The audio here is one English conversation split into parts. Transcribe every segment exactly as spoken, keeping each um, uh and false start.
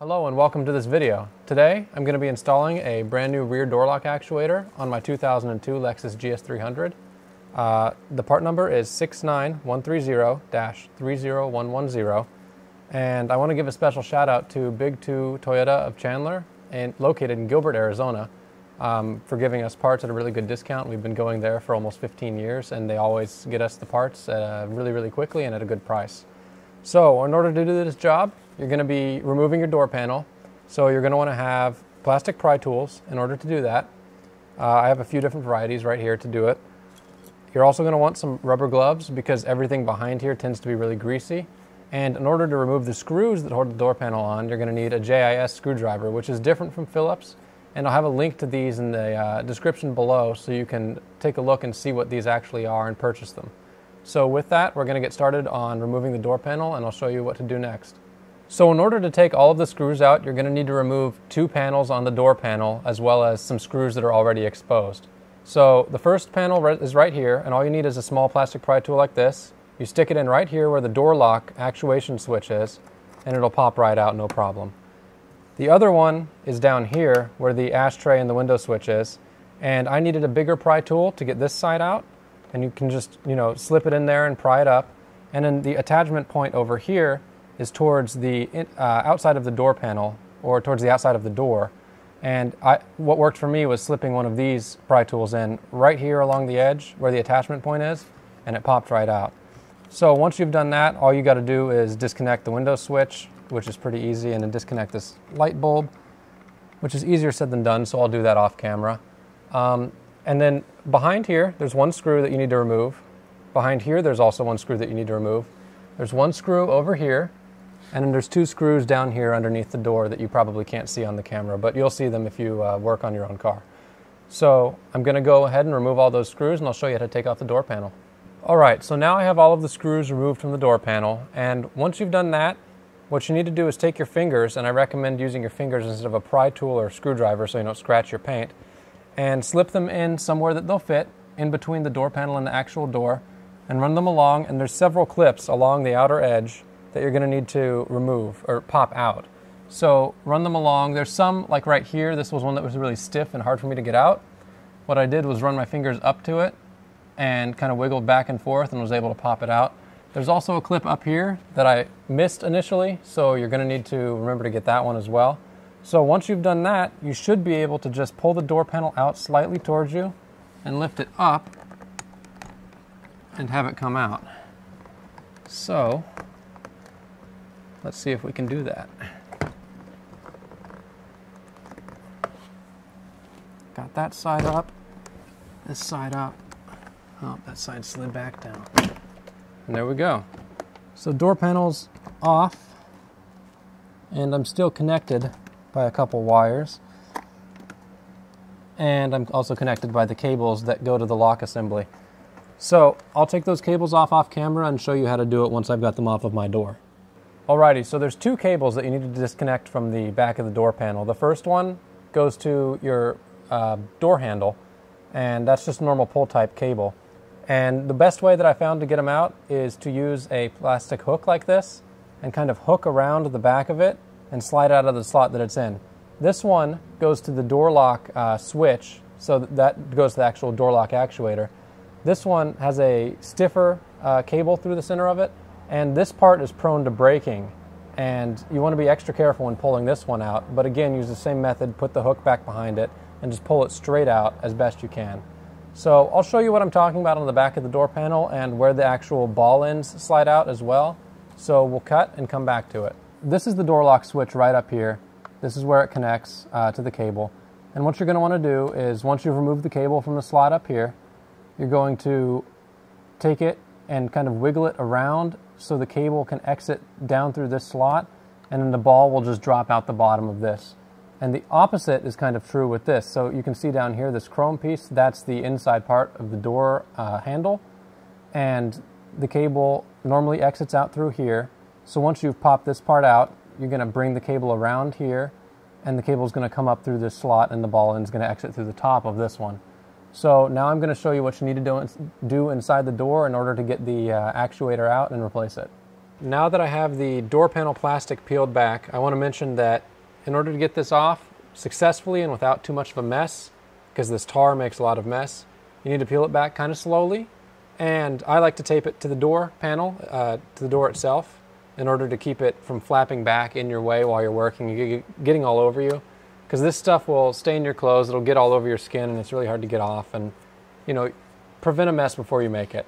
Hello and welcome to this video. Today I'm going to be installing a brand new rear door lock actuator on my two thousand two Lexus G S three hundred. Uh, the part number is six nine one three zero dash three zero one one zero, and I want to give a special shout out to Big Two Toyota of Chandler, and located in Gilbert, Arizona. Um, for giving us parts at a really good discount. We've been going there for almost fifteen years, and they always get us the parts uh, really, really quickly and at a good price. So in order to do this job, you're going to be removing your door panel. So you're going to want to have plastic pry tools in order to do that. Uh, I have a few different varieties right here to do it. You're also going to want some rubber gloves because everything behind here tends to be really greasy. And in order to remove the screws that hold the door panel on, you're going to need a J I S screwdriver, which is different from Phillips. And I'll have a link to these in the uh, description below so you can take a look and see what these actually are and purchase them. So with that, we're going to get started on removing the door panel, and I'll show you what to do next. So in order to take all of the screws out, you're going to need to remove two panels on the door panel as well as some screws that are already exposed. So the first panel is right here, and all you need is a small plastic pry tool like this. You stick it in right here where the door lock actuation switch is, and it'll pop right out, no problem. The other one is down here where the ashtray and the window switch is, and I needed a bigger pry tool to get this side out, and you can just, you know, slip it in there and pry it up. And then the attachment point over here is towards the uh, outside of the door panel, or towards the outside of the door. And I, what worked for me was slipping one of these pry tools in right here along the edge where the attachment point is, and it popped right out. So once you've done that, all you got to do is disconnect the window switch, which is pretty easy, and then disconnect this light bulb, which is easier said than done, so I'll do that off camera. Um, and then behind here, there's one screw that you need to remove. Behind here, there's also one screw that you need to remove. There's one screw over here, and then there's two screws down here underneath the door that you probably can't see on the camera, but you'll see them if you uh, work on your own car. So I'm going to go ahead and remove all those screws, and I'll show you how to take off the door panel. All right, so now I have all of the screws removed from the door panel, and once you've done that, what you need to do is take your fingers, and I recommend using your fingers instead of a pry tool or a screwdriver so you don't scratch your paint, and slip them in somewhere that they'll fit in between the door panel and the actual door, and run them along, and there's several clips along the outer edge that you're going to need to remove or pop out. So run them along. There's some, like right here, this was one that was really stiff and hard for me to get out. What I did was run my fingers up to it and kind of wiggled back and forth and was able to pop it out. There's also a clip up here that I missed initially, so you're going to need to remember to get that one as well. So once you've done that, you should be able to just pull the door panel out slightly towards you and lift it up and have it come out. So let's see if we can do that. Got that side up, this side up. Oh, that side slid back down. And there we go. So door panel's off, and I'm still connected by a couple wires, and I'm also connected by the cables that go to the lock assembly. So I'll take those cables off off camera and show you how to do it once I've got them off of my door. Alrighty, so there's two cables that you need to disconnect from the back of the door panel. The first one goes to your uh, door handle, and that's just a normal pull type cable. And the best way that I found to get them out is to use a plastic hook like this and kind of hook around the back of it and slide out of the slot that it's in. This one goes to the door lock uh, switch, so that goes to the actual door lock actuator. This one has a stiffer uh, cable through the center of it, and this part is prone to breaking. And you want to be extra careful when pulling this one out, but again, use the same method, put the hook back behind it, and just pull it straight out as best you can. So I'll show you what I'm talking about on the back of the door panel and where the actual ball ends slide out as well. So we'll cut and come back to it. This is the door lock switch right up here. This is where it connects uh, to the cable. And what you're going to want to do is, once you've removed the cable from the slot up here, you're going to take it and kind of wiggle it around so the cable can exit down through this slot, and then the ball will just drop out the bottom of this. And the opposite is kind of true with this. So you can see down here this chrome piece, that's the inside part of the door uh, handle, and the cable normally exits out through here. So once you've popped this part out, you're going to bring the cable around here, and the cable's going to come up through this slot, and the ball end's going to exit through the top of this one. So now I'm going to show you what you need to do inside the door in order to get the uh, actuator out and replace it. Now that I have the door panel plastic peeled back, I want to mention that in order to get this off successfully and without too much of a mess, because this tar makes a lot of mess, you need to peel it back kind of slowly. And I like to tape it to the door panel, uh, to the door itself, in order to keep it from flapping back in your way while you're working, getting all over you. Because this stuff will stain your clothes, it'll get all over your skin, and it's really hard to get off. And, you know, prevent a mess before you make it.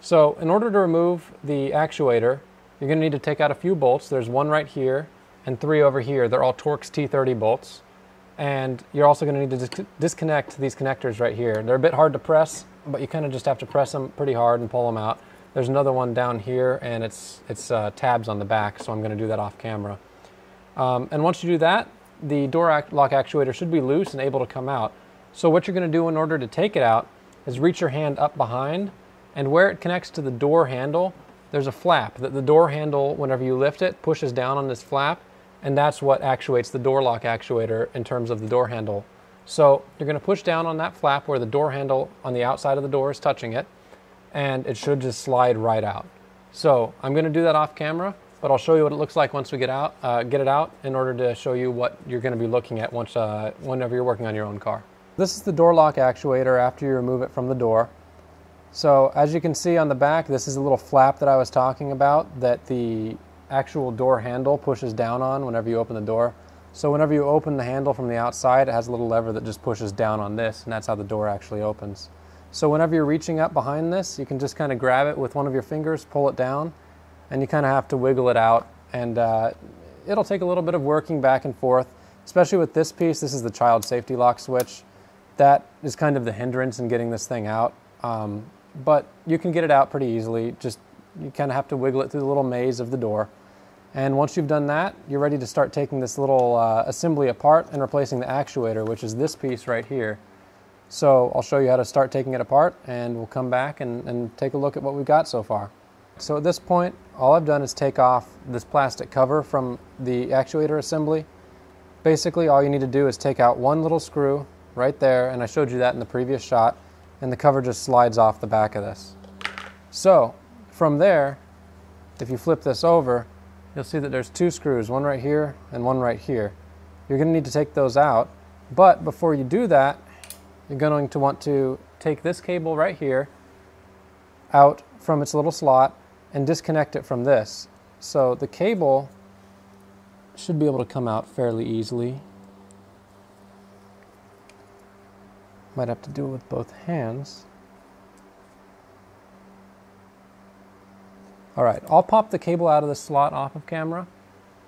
So in order to remove the actuator, you're going to need to take out a few bolts. There's one right here and three over here. They're all Torx T thirty bolts. And you're also going to need to dis disconnect these connectors right here. They're a bit hard to press, but you kind of just have to press them pretty hard and pull them out. There's another one down here, and it's, it's uh, tabs on the back, so I'm going to do that off camera. Um, and once you do that, the door act lock actuator should be loose and able to come out. So what you're going to do in order to take it out is reach your hand up behind, and where it connects to the door handle, there's a flap that the door handle, whenever you lift it, pushes down on this flap, and that's what actuates the door lock actuator in terms of the door handle. So you're going to push down on that flap where the door handle on the outside of the door is touching it, and it should just slide right out. So I'm going to do that off camera, but I'll show you what it looks like once we get out, uh, get it out in order to show you what you're going to be looking at once, uh, whenever you're working on your own car. This is the door lock actuator after you remove it from the door. So as you can see on the back, this is a little flap that I was talking about that the actual door handle pushes down on whenever you open the door. So whenever you open the handle from the outside, it has a little lever that just pushes down on this, and that's how the door actually opens. So whenever you're reaching up behind this, you can just kind of grab it with one of your fingers, pull it down, and you kind of have to wiggle it out, and uh, it'll take a little bit of working back and forth, especially with this piece. This is the child safety lock switch. That is kind of the hindrance in getting this thing out, um, but you can get it out pretty easily. Just you kind of have to wiggle it through the little maze of the door. And once you've done that, you're ready to start taking this little uh, assembly apart and replacing the actuator, which is this piece right here. So I'll show you how to start taking it apart, and we'll come back and, and take a look at what we've got so far. So at this point, all I've done is take off this plastic cover from the actuator assembly. Basically, all you need to do is take out one little screw right there, and I showed you that in the previous shot, and the cover just slides off the back of this. So from there, if you flip this over, you'll see that there's two screws, one right here and one right here. You're going to need to take those out, but before you do that, you're going to want to take this cable right here out from its little slot and disconnect it from this. So the cable should be able to come out fairly easily. Might have to do it with both hands. All right, I'll pop the cable out of the slot off of camera,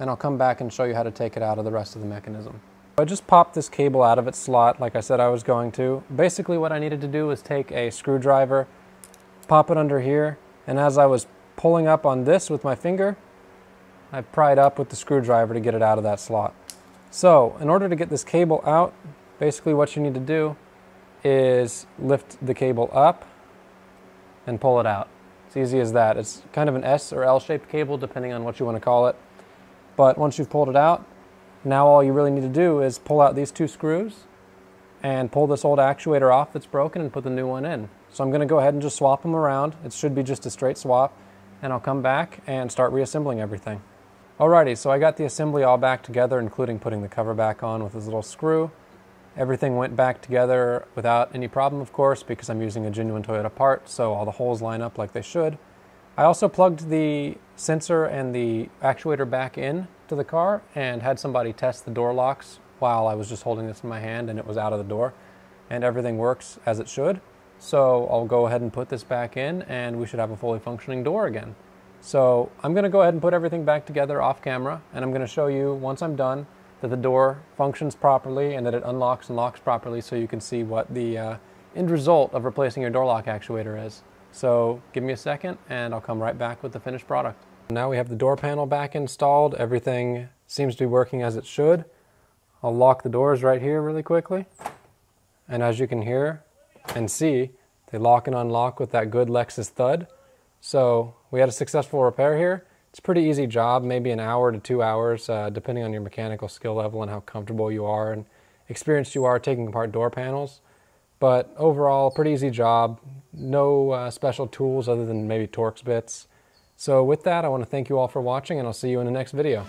and I'll come back and show you how to take it out of the rest of the mechanism. I just popped this cable out of its slot like I said I was going to. Basically what I needed to do was take a screwdriver, pop it under here, and as I was pulling up on this with my finger, I pried up with the screwdriver to get it out of that slot. So in order to get this cable out, basically what you need to do is lift the cable up and pull it out. It's easy as that. It's kind of an S or L-shaped cable, depending on what you want to call it. But once you've pulled it out, now all you really need to do is pull out these two screws and pull this old actuator off that's broken and put the new one in. So I'm going to go ahead and just swap them around. It should be just a straight swap, and I'll come back and start reassembling everything. Alrighty, so I got the assembly all back together, including putting the cover back on with this little screw. Everything went back together without any problem, of course, because I'm using a genuine Toyota part, so all the holes line up like they should. I also plugged the sensor and the actuator back in to the car and had somebody test the door locks while I was just holding this in my hand and it was out of the door. And everything works as it should. So I'll go ahead and put this back in, and we should have a fully functioning door again. So I'm going to go ahead and put everything back together off camera, and I'm going to show you once I'm done that the door functions properly and that it unlocks and locks properly, so you can see what the uh, end result of replacing your door lock actuator is. So give me a second and I'll come right back with the finished product. Now we have the door panel back installed. Everything seems to be working as it should. I'll lock the doors right here really quickly. And as you can hear and see, they lock and unlock with that good Lexus thud. So we had a successful repair here. It's a pretty easy job, maybe an hour to two hours, uh, depending on your mechanical skill level and how comfortable you are and experienced you are taking apart door panels. But overall, pretty easy job. No uh, special tools other than maybe Torx bits. So with that, I want to thank you all for watching, and I'll see you in the next video.